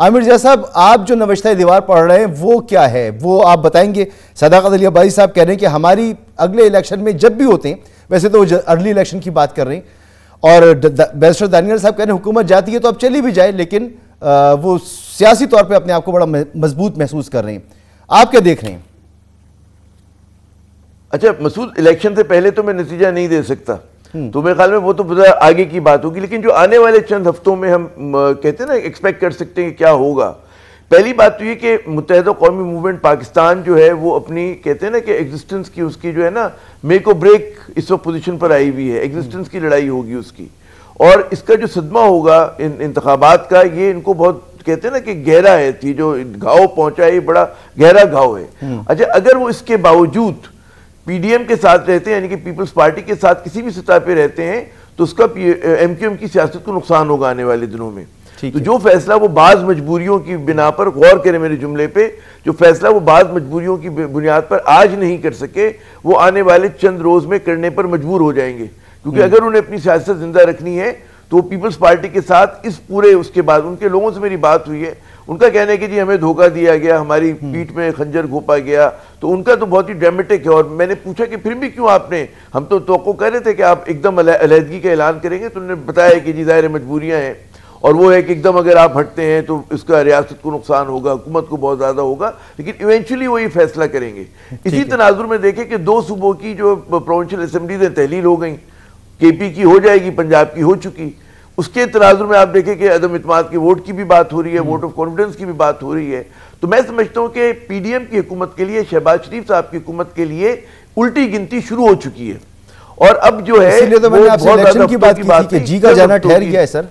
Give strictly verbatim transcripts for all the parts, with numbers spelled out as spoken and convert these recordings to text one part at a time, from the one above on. आमिर ज़िया साहब, आप जो नवश्ता दीवार पढ़ रहे हैं वो क्या है, वो आप बताएंगे। सदाकत अली भाई साहब कह रहे हैं कि हमारी अगले इलेक्शन में जब भी होते हैं, वैसे तो वो अर्ली इलेक्शन की बात कर रहे हैं, और बैरिस्टर दानियाल साहब कह रहे हैं हुकूमत जाती है तो अब चली भी जाए, लेकिन आ, वो सियासी तौर पे अपने आप को बड़ा मजबूत महसूस कर रहे हैं। आप क्या देख रहे हैं? अच्छा मसूद, इलेक्शन से पहले तो मैं नतीजा नहीं दे सकता, तो मेरे ख्याल में वो तो बड़ा आगे की बात होगी, लेकिन जो आने वाले चंद हफ्तों में हम कहते हैं ना एक्सपेक्ट कर सकते हैं कि क्या होगा। पहली बात तो ये कि मुत्तहिदा कौमी मूवमेंट पाकिस्तान जो है वो अपनी कहते हैं ना कि एग्जिस्टेंस की उसकी जो है ना मेक और ब्रेक इस वक्त पोजीशन पर आई हुई है, एग्जिस्टेंस की लड़ाई होगी उसकी, और इसका जो सदमा होगा इन इंतखाबात का ये इनको बहुत कहते हैं ना कि गहरा है, थी जो घाव पहुंचा है ये बड़ा गहरा घाव है। अच्छा अगर वो इसके बावजूद पीडीएम के साथ रहते हैं, यानी कि पीपल्स पार्टी के साथ किसी भी सतह पे रहते हैं, तो उसका एमक्यूएम की सियासत को नुकसान होगा आने वाले दिनों में। तो जो फैसला वो बाज मजबूरियों की बिना पर, गौर करें मेरे जुमले पे, जो फैसला वो बाज मजबूरियों की बुनियाद पर आज नहीं कर सके वो आने वाले चंद रोज में करने पर मजबूर हो जाएंगे, क्योंकि अगर उन्हें अपनी सियासत जिंदा रखनी है तो पीपल्स पार्टी के साथ इस पूरे उसके बाद उनके लोगों से मेरी बात हुई है, उनका कहना है कि जी हमें धोखा दिया गया, हमारी पीठ में खंजर घोंपा गया, तो उनका तो बहुत ही ड्रामेटिक है। और मैंने पूछा कि फिर भी क्यों आपने, हम तो तोक़ो कर रहे थे कि आप एकदम अलहदगी का ऐलान करेंगे, तो उन्होंने बताया कि जी ज़ाहिर मजबूरियाँ हैं, और वो है कि एकदम अगर आप हटते हैं तो इसका रियासत को नुकसान होगा, हुकूमत को बहुत ज़्यादा होगा, लेकिन इवेंचुअली वो ये फैसला करेंगे। इसी तनाजुर में देखें कि दो सूबों की जो प्रोविंशियल असम्बलीज़ तहलील हो गई, केपी की हो जाएगी, पंजाब की हो चुकी, उसके तनाजुर में आप देखें कि अदम इतमाद के वोट की भी बात हो रही है, वोट ऑफ कॉन्फिडेंस की भी बात हो रही है। तो मैं समझता हूँ कि पीडीएम की हुकूमत के लिए, शहबाज शरीफ साहब की हुकूमत के लिए उल्टी गिनती शुरू हो चुकी है, और अब जो है इसीलिए तो मैंने आपसे इलेक्शन की बात की कि जी का जाना ठहर गया है सर,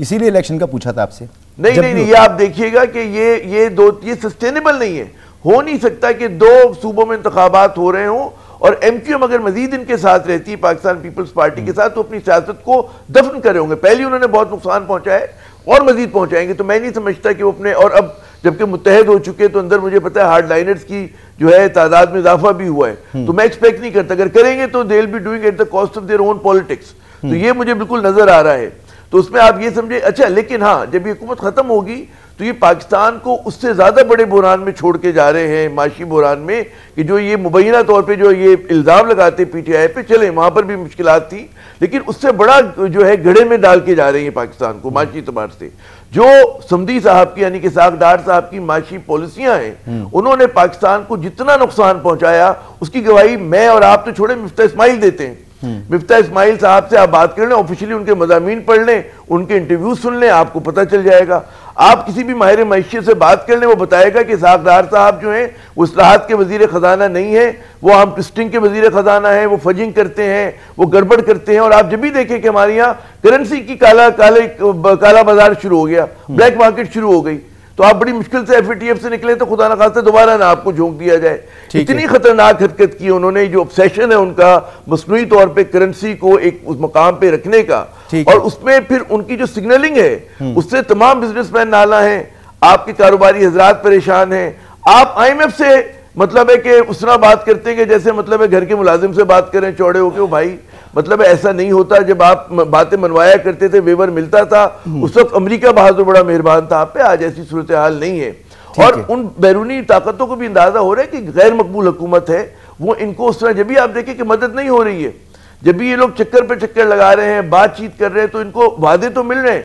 इसीलिए इलेक्शन का पूछा था आपसे। नहीं नहीं नहीं, ये आप देखिएगा कि ये ये दो ये सस्टेनेबल नहीं है, हो नहीं सकता कि दो सूबों में इंतखाबात हो रहे हों और एमक्यूएम अगर मजीद इनके साथ रहती है, पाकिस्तान पीपल्स पार्टी के साथ, तो अपनी सियासत को दफन करे होंगे। पहले उन्होंने बहुत नुकसान पहुंचा है और मजीद पहुंचाएंगे, तो मैं नहीं समझता कि वो अपने, और अब जबकि मुत्तहद हो चुके तो अंदर मुझे पता है हार्ड लाइनर्स की जो है तादाद में इजाफा भी हुआ है, तो मैं एक्सपेक्ट नहीं करता, अगर करेंगे तो they will be doing at the cost of their own politics, तो ये मुझे बिल्कुल नजर आ रहा है। तो उसमें आप ये समझे। अच्छा लेकिन हाँ, जब ये हुकूमत खत्म होगी तो ये पाकिस्तान को उससे ज़्यादा बड़े बुरान में छोड़ के जा रहे हैं, माशी बुरान में, कि जो ये मुबैना तौर पे जो ये इल्ज़ाम लगाते पीटीआई पे, चले वहाँ पर भी मुश्किलात थी, लेकिन उससे बड़ा जो है गड्ढे में डाल के जा रहे हैं पाकिस्तान को माशी एतबार से। जो समदी साहब की यानी कि साग डार साहब की माशी पॉलिसियाँ हैं, उन्होंने पाकिस्तान को जितना नुकसान पहुँचाया उसकी गवाही मैं और आप तो छोड़े, मुफ्ती इस्माइल देते हैं। मुफ्ती इस्माइल साहब से आप बात कर लें, ऑफिशियली उनके मजामीन पढ़ लें, उनके इंटरव्यू सुन लें, आपको पता चल जाएगा। आप किसी भी माहिर मैशियत से बात कर लें, वो बताएगा कि साग डार साहब जो हैं वो इस्लाहात के वजीर खजाना नहीं है, वो आम ट्विस्टिंग के वजीर खजाना है, वो फजिंग करते हैं, वो गड़बड़ करते हैं। और आप जब भी देखें कि हमारे यहाँ करेंसी की काला काले काला बाजार शुरू हो गया, ब्लैक मार्केट शुरू हो गई, तो आप बड़ी मुश्किल से एफ ए टी एफ से निकले तो खुदा ना खास्ता दोबारा ना आपको झोंक दिया जाए। इतनी खतरनाक हरकत की उन्होंने, जो ऑब्सेशन है उनका मसनूई तौर पे करेंसी को एक उस मकाम पे रखने का, और उसमें फिर उनकी जो सिग्नलिंग है उससे तमाम बिजनेसमैन नाला है, आपके कारोबारी हजरात परेशान हैं। आप आई एम एफ से मतलब है कि उस तरह बात करते हैं कि जैसे मतलब है घर के मुलाजिम से बात करें चौड़े होके, वो भाई मतलब ऐसा नहीं होता। जब आप बातें मनवाया करते थे, वेवर मिलता था, उस वक्त अमेरिका बहादुर बड़ा मेहरबान था आप पे, आज ऐसी सूरत हाल नहीं है। और उन बैरूनी ताकतों को भी अंदाजा हो रहा है कि गैर मकबूल हुकूमत है, वो इनको उस तरह, जब भी आप देखें कि मदद नहीं हो रही है, जब भी ये लोग चक्कर पे चक्कर लगा रहे हैं, बातचीत कर रहे हैं, तो इनको वादे तो मिल रहे हैं